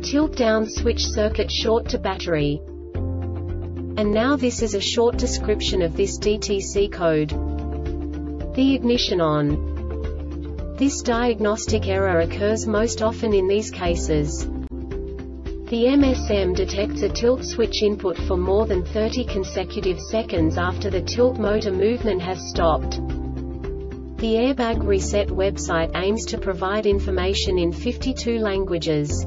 tilt down switch circuit short to battery. And now this is a short description of this DTC code. The ignition on. This diagnostic error occurs most often in these cases. The MSM detects a tilt switch input for more than 30 consecutive seconds after the tilt motor movement has stopped. The Airbag Reset website aims to provide information in 52 languages.